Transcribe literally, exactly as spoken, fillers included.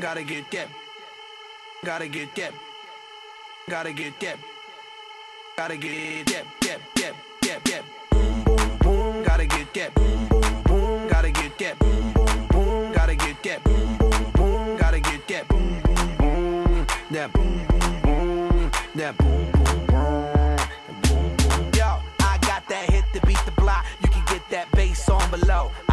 Gotta get that. Gotta get that. Gotta get that. Gotta get that. Yep, yep, yep, yep. Boom, boom, boom. Gotta get that. Boom, boom, boom. Gotta get that. Boom, boom, boom. Gotta get that. Boom, boom, boom. Gotta get that. Boom, boom, boom. That boom, boom, boom. That boom, boom, boom. Boom, boom. Yo, I got that hit to beat the block. You can get that bass on below.